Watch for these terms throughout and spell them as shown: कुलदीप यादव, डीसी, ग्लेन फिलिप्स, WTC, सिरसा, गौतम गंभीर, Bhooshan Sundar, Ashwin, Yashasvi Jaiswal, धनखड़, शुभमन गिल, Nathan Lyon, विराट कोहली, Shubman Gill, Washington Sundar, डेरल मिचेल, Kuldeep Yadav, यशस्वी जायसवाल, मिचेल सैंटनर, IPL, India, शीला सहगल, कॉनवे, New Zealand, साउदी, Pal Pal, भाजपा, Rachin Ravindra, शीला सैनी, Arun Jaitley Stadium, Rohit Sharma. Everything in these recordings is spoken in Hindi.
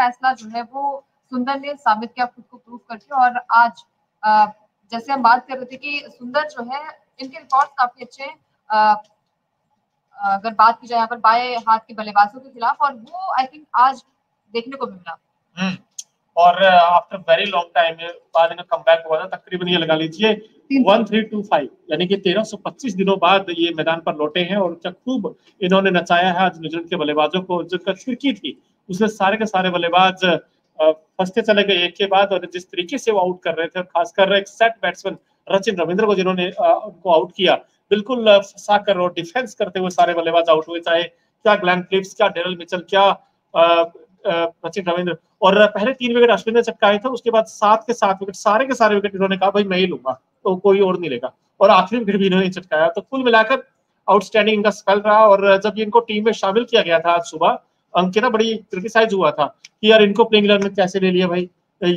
फैसला जो है वो सुंदर ने साबित किया खुद को प्रूव करके। और आज जैसे हम बात कर रहे थे कि सुंदर जो है इनके रिकॉर्ड काफी अच्छे हैं अगर बात की जाए यहाँ पर बाएं हाथ के बल्लेबाजों के खिलाफ, और वो आई थिंक आज देखने को मिला। और आफ्टर वेरी लॉन्ग टाइम बाद इनका कमबैक हुआ था, तकरीबन ये लगा लीजिए 1325 यानी कि 1325 दिनों बाद ये मैदान पर लौटे हैं और क्या खूब इन्होंने नचाया है आज न्यूजीलैंड के बल्लेबाजों को। जिनका खिड़की थी उसमें सारे के सारे बल्लेबाज फंसते चले गए एक के बाद, और जिस तरीके से वो आउट कर रहे थे और खासकर एक सेट बैट्समैन रचिन रविंद्र को जिन्होंने उनको आउट किया, बिल्कुल फंसा कर और डिफेंस करते हुए सारे बल्लेबाज आउट हुए, चाहे क्या ग्लेन फिलिप्स, क्या डेरल मिचेल, क्या रचिन रविंद्र। और पहले 3 विकेट अश्विन ने चटकाए थे, उसके बाद 7 के 7 विकेट सारे के सारे विकेट इन्होंने कहा भाई मैं ही लूंगा तो कोई और नहीं लेगा, और आखिरी विकेट भी इन्होंने चटकाया। तो कुल मिलाकर आउटस्टैंडिंग इनका स्पेल रहा। और जब इनको टीम में शामिल किया गया था आज सुबह, अंकिता बड़ी क्रिटिसाइज हुआ था कि यार इनको प्लेइंग 11 में कैसे ले लिया भाई,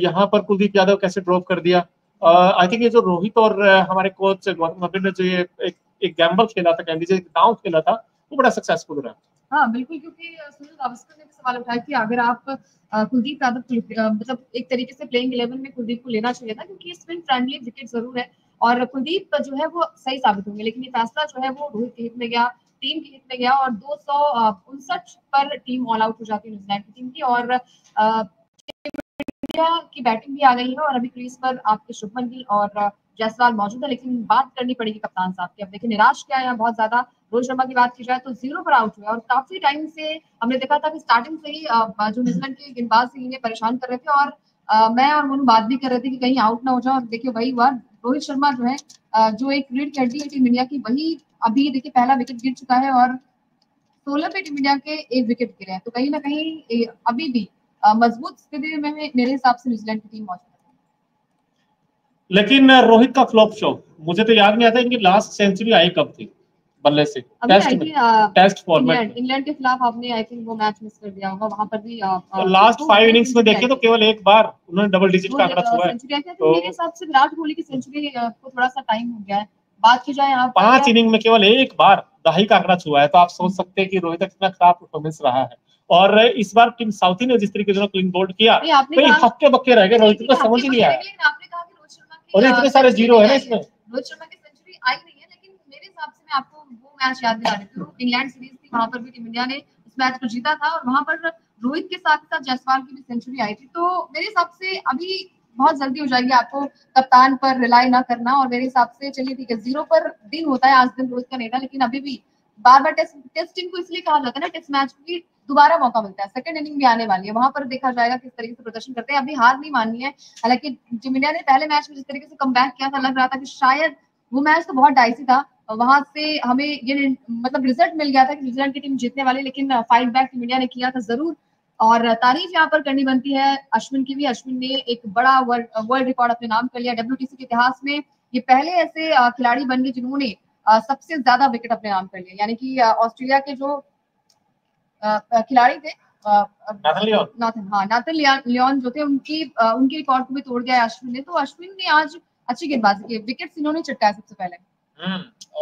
यहाँ पर कुलदीप यादव कैसे ड्रॉप कर दिया। आई थिंक ये जो रोहित और हमारे कोच गौतम गंभीर ने जो ये एक गैम्बल खेला था, कह लीजिए दांव खेला था, वो बड़ा सक्सेसफुल रहा। हाँ बिल्कुल, क्योंकि सुनील गावस्कर ने भी सवाल उठाया कि अगर आप कुलदीप यादव मतलब एक तरीके से प्लेइंग 11 में कुलदीप को लेना चाहिए था, क्योंकि स्पिन फ्रेंडली विकेट जरूर है और कुलदीप जो है वो सही साबित होंगे, लेकिन ये फैसला जो है वो रोहित के हित में गया, टीम के हित में गया। और 259 पर टीम ऑल आउट हो जाती है न्यूजीलैंड की टीम की, और इंडिया की बैटिंग भी आ गई है। और अभी क्रीज पर आपके शुभमन गिल और जायसवाल मौजूद है, लेकिन बात करनी पड़ेगी कप्तान साहब की। अब देखिए निराश किया यहाँ बहुत ज्यादा, रोहित शर्मा की बात की जाए तो 0 पर आउट हुए, और काफी टाइम से हमने देखा था कि स्टार्टिंग से ही जो न्यूजीलैंड के गेंदबाज थे इन्हें परेशान कर रहे थे, और मैं और मुन बात भी कर रहे थे कि कहीं आउट ना हो जाए। और देखिए वही हुआ, रोहित शर्मा जो है जो एक रीढ़ की हड्डी है टीम इंडिया की, वही अभी देखिए पहला विकेट गिर चुका है और 16 पे टीम इंडिया के 1 विकेट गिरे हैं। तो कहीं ना कहीं अभी भी मजबूत स्थिति में मेरे हिसाब से न्यूजीलैंड की टीम मौजूद है। लेकिन रोहित का फ्लॉप शो मुझे तो याद नहीं आता इनकी लास्ट सेंचुरी आई कब थी बल्ले से, टेस्ट फॉर्मेट। इंग्लैंड के खिलाफ आपने आई थिंक वो मैच मिस कर दिया होगा, वहां पर भी लास्ट 5 इनिंग्स में देखें तो केवल एक बार उन्होंने डबल डिजिट का आंकड़ा छुआ है। मेरे हिसाब से विराट कोहली की सेंचुरी को थोड़ा सा टाइम हो गया है। बात की जाए यहाँ 5 इनिंग में केवल एक बार दहाई का आंकड़ा छुआ है, तो आप सोच सकते हैं कि रोहित का कितना खराब परफॉर्मेंस रहा है। और इस बार टीम साउथी ने जिस तरीके से क्लीन बोल्ड किया, हक्के बक्के रह गए, रोहित को समझ ही नहीं आया। और इतने सारे जीरो है ना इसमें, रोहित शर्मा की सेंचुरी आई नहीं है। लेकिन मेरे हिसाब से मैं आपको वो मैच याद दिला देती हूँ, इंग्लैंड सीरीज थी, वहां पर भी टीम इंडिया ने उस मैच को जीता था, और वहां पर रोहित के साथ साथ जायसवाल की भी सेंचुरी आई थी। तो मेरे हिसाब से अभी बहुत जल्दी हो जाएगी आपको कप्तान पर रिलाई ना करना, और मेरे हिसाब से चलिए ठीक है 0 पर दिन होता है, आज दिन रोहित का नहीं था, लेकिन अभी भी बार बार टेस्ट टीम को इसलिए कहा जाता है ना, टेस्ट मैच की दोबारा मौका मिलता है, सेकंड इनिंग भी आने वाली है, वहां पर देखा जाएगा किस तरीके से प्रदर्शन करते हैं। अभी हार नहीं माननी है, हालांकि टीम इंडिया ने पहले मैच में जिस तरीके से कमबैक किया था, लग रहा था कि शायद वो मैच तो बहुत डाइसी था, वहां से हमें ये मतलब रिजल्ट मिल गया था कि न्यूजीलैंड की टीम जीतने वाली, लेकिन फाइट बैक टीम इंडिया ने किया था जरूर। और तारीफ यहाँ पर करनी बनती है अश्विन की भी, अश्विन ने एक बड़ा वर्ल्ड रिकॉर्ड अपने नाम कर लिया। WTC के इतिहास में ये पहले ऐसे खिलाड़ी बन गए जिन्होंने सबसे ज्यादा विकेट अपने नाम कर लिए, यानी कि ऑस्ट्रेलिया के जो खिलाड़ी थे नाथन लियोन जो थे उनकी रिकॉर्ड को भी तोड़ गया अश्विन ने। तो अश्विन ने आज अच्छी गेंदबाजी की, विकेट्स इन्होंने चटकाए सबसे पहले।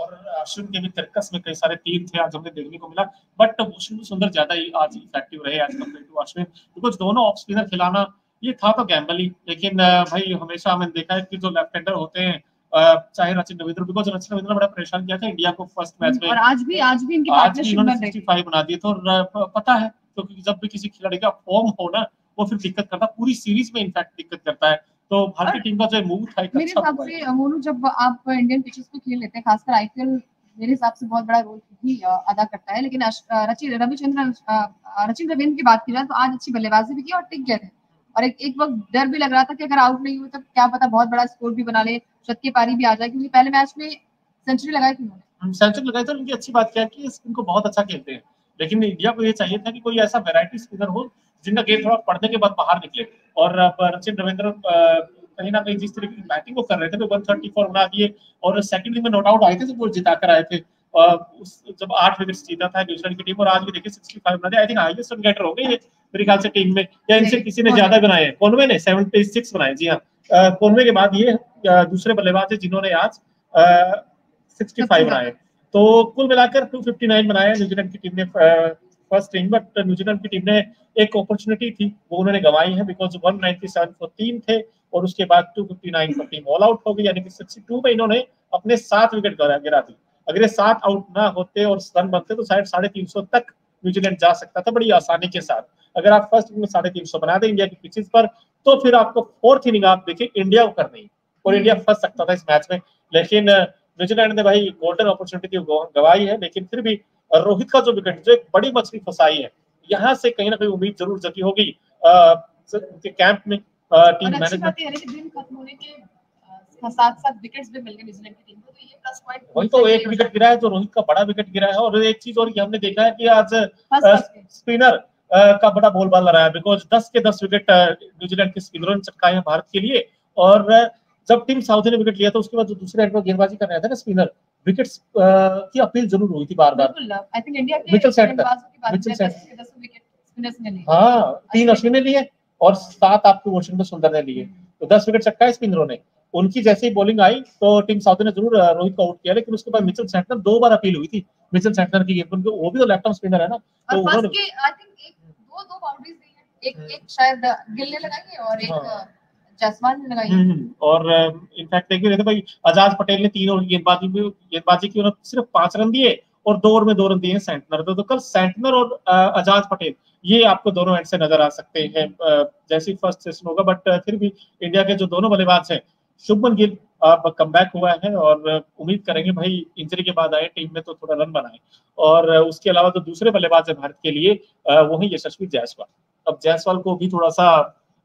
और अश्विन के भी तर्कस में कई सारे 3 थे आज, हमने देखने को मिला, बट भूषण सुंदर ज्यादा ही आज इफेक्टिव रहे as compared to Ashwin, because दोनों ऑफ स्पिनर खिलाना ये था तो गैम्बल ही। लेकिन भाई हमेशा हमने देखा है कि जो लेफ्ट हैंडर होते हैं, चाहे रचिन रविंद्र, बिकॉज रचिन रविंद्र बड़ा परेशान किया था इंडिया को फर्स्ट मैच में, और आज भी इनकी पार्टनरशिप में 65 बना दिए थे। और पता है क्योंकि जब भी किसी खिलाड़ी का फॉर्म हो ना, वो फिर दिक्कत करता है, पूरी सीरीज में इनफैक्ट दिक्कत करता है। तो भारतीय टीम का जो मूव था, मेरे हिसाब से मोनू, जब आप इंडियन पिचेस पे खेल लेते हैं, खासकर IPL मेरे हिसाब से बहुत बड़ा रोल भी अदा करता है। लेकिन रचिन रविंद्र की बात की जाए तो आज अच्छी बल्लेबाजी भी की और टिक गए थे, और एक वक्त डर भी लग रहा था कि अगर आउट नहीं हुए तो क्या पता बहुत बड़ा स्कोर भी बना ले, शत की पारी भी आ जाए, क्योंकि पहले मैच में सेंचुरी लगाई थी उन्होंने। सेंचुरी लगाई तो उनकी अच्छी बात क्या है कि इनको बहुत अच्छा खेलते हैं, लेकिन इंडिया को ये चाहिए था कि कोई ऐसा वैरायटी स्पिनर हो जिनका गेंद थोड़ा पड़ने के बाद बाहर निकले। और रचिन रविंद्र कहीं ना कहीं जिस तरीके की बैटिंग वो कर रहे थे, तो 134 बना दिए, और सेकंड इनिंग में नॉट आउट आए थे, तो वो जिता कर आए थे। जब 8 विकेट जीता था न्यूजीलैंड की टीम, और आज भी देखिए 65 बना दिया। I think highest run getter हो गए मेरे ख्याल से टीम में, या इनसे किसी ने ज्यादा बनाए हैं। कॉनवे ने 76 बनाए, जी हाँ, कॉनवे के बाद ये दूसरे बल्लेबाज है जिन्होंने आज 65 बनाए। तो कुल मिलाकर 259 बनाए न्यूजीलैंड की टीम ने फर्स्ट इनिंग, बट न्यूजीलैंड की टीम ने एक अपॉर्चुनिटी थी वो उन्होंने गंवाई है, बिकॉज 197 पर तीन थे और उसके बाद 259 पर टीम ऑल आउट हो गई, यानी कि 62 में इन्होंने अपने 7 विकेट गिरा दी। अगर ये 7 आउट ना होते और रन बनते तो शायद 350 तक न्यूजीलैंड जा सकता था बड़ी आसानी के साथ। अगर आप फर्स्ट इनिंग में 350 बना दें इंडिया की पिचेस पर, तो फिर आपको फोर्थ इनिंग आप देखिए इंडिया को करनी, और इंडिया फंस सकता था इस मैच में। लेकिन न्यूजीलैंड ने भाई गोल्डन अपॉर्चुनिटी गंवाई है, लेकिन फिर भी रोहित का जो विकेट, जो एक बड़ी मछली फंसाई है, यहाँ से कहीं ना कहीं उम्मीद जरूर जगी होगी उनके कैंप में, टीम मैनेजमेंट। साथ-साथ विकेट्स भी मिल गए न्यूजीलैंड की टीम को, तो ये प्लस पॉइंट। वही तो एक विकेट गिरा है जो रोहित का बड़ा विकेट गिरा है, और एक चीज और ये हमने देखा है कि आज स्पिनर का बड़ा बोलबाला रहा है, बिकॉज 10 के 10 विकेट न्यूजीलैंड के स्पिनरों ने चटकाए हैं भारत के लिए। और जब टीम साउदी ने विकेट लिया था उसके बाद जो दूसरे एंड पर गेंदबाजी कर रहा था ना स्पिनर, विकेट्स की अपील जरूर हुई थी बार बार। आई थिंक इंडिया के मिचेल सैंटनर, हाँ 3 अश्विन ने लिए और 7 आपको वॉशिंगटन सुंदर ने लिए, तो 10 विकेट चटकाए स्पिनरों ने। उनकी जैसे ही बॉलिंग आई तो टीम साउदी ने जरूर रोहित को आउट किया, लेकिन उसके बाद मिचेल सैंटनर 2 बार अपील हुई थी मिचेल सैंटनर की, वो भी तो लेफ्ट आर्म स्पिनर है ना, तो उन्होंने आई थिंक दो बाउंड्रीज दी है, एक शायद गिल ने लगाई और एक जायसवाल ने लगाई। और इनफैक्ट देखिए रहते भाई आजाद पटेल ने 3 और गेंदबाजी की, उन्होंने सिर्फ 5 रन दिए और 2 ओवर में 2 रन दिए सैंटनर। तो कल सैंटनर और आजाद पटेल ये आपको दोनों एंड से नजर आ सकते हैं जैसे ही फर्स्ट सेशन होगा। बट फिर भी इंडिया के जो दोनों बल्लेबाज हैं, शुभमन गिल अब कमबैक हुआ है और उम्मीद करेंगे भाई इंजरी के बाद आए टीम में तो थोड़ा रन बनाए, और उसके अलावा तो दूसरे बल्लेबाज है भारत के लिए वो है यशस्वी जायसवाल। अब जायसवाल को भी थोड़ा सा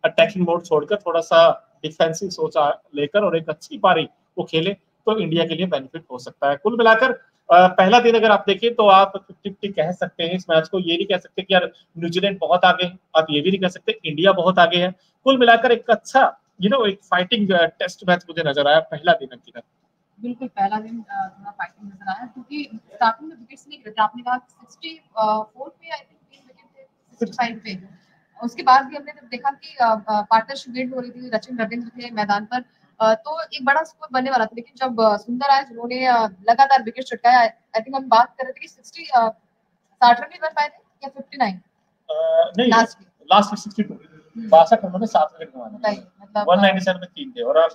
अटैकिंग मोड छोड़कर थोड़ा सा डिफेंसिव सोच लेकर और एक अच्छी पारी वो खेले तो इंडिया के लिए बेनिफिट हो सकता है। कुल मिलाकर पहला दिन अगर आप देखें तो आप 50-50 कह सकते हैं इस मैच को। ये नहीं कह सकते कि यार न्यूजीलैंड बहुत आगे है, आप ये भी नहीं कह सकते इंडिया बहुत आगे है। कुल मिलाकर एक अच्छा एक फाइटिंग टेस्ट मैच मुझे नजर आया पहला दिन अंकिता। बिल्कुल पहला दिन थोड़ा फाइटिंग नजर आया क्योंकि स्टार्टिंग में विकेट्स नहीं गिरे थे। आपने कहा 64 पे आई थिंक 3 विकेट थे, 65 पे। उसके बाद भी हमने जब देखा कि पार्टनरशिप बिल्ड हो रही थी, रचिन रविंद्र थे मैदान पर तो एक बड़ा स्कोर बनने वाला था, लेकिन जब सुंदर आए जिन्होंने लगातार विकेट छुटकाया। आई थिंक हम बात कर रहे थे कि 60 रन भी बन पाए थे या 59 नहीं लास्ट 62 62 रनों में 7 विकेट गंवाए, 197 में 3 थे। और अब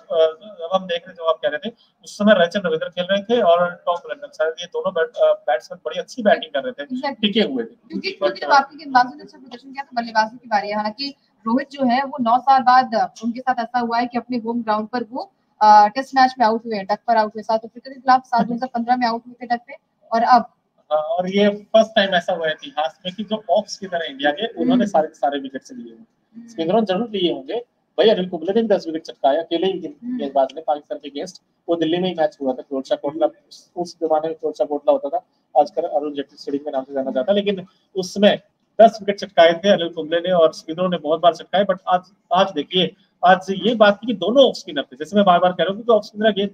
हम देख रहे जो आप कह रहे थे उस समय रचिन रविंद्र खेल रहे थे और टॉप रनर शायद ये दोनों बैट्समैन बड़ी अच्छी बैटिंग कर रहे थे, टिके हुए थे क्योंकि बाकी गेंदबाजों ने अच्छा प्रदर्शन किया। तो बल्लेबाजों की बारी है, हालांकि रोहित जो है वो 9 साल बाद उनके साथ ऐसा हुआ है कि अपने होम ग्राउंड पर वो टेस्ट मैच में आउट हुए, डक पर आउट हुए, साउथ अफ्रीका के खिलाफ 2015 में आउट हुए थे डक पे। और अब और ये फर्स्ट टाइम ऐसा हुआ है इतिहास में कि जो ऑफ स्पिनर इंडिया के उन्होंने सारे विकेट से लिए होंगे, स्पिनरों जरूर लिए होंगे भाई। अनिल कुंबले ने 10 विकेट चटकाया अकेले ही गेंदबाज ने पाकिस्तान के अगेंस्ट। वो दिल्ली में ही मैच हुआ था, फिरोज शाह कोटला, उस जमाने में फिरोज शाह कोटला होता था, आजकल अरुण जेटली स्टेडियम के नाम से जाना जाता है। लेकिन उसमें 10 विकेट चटकाए थे अनिल कुंबले ने और स्पिनरों ने बहुत बार चटकाए। बट आज देखिए आज ये बात थी कि दोनों ऑफ स्पिनर थे, जैसे मैं बार बार कह रहा हूँ कि ऑफ स्पिनर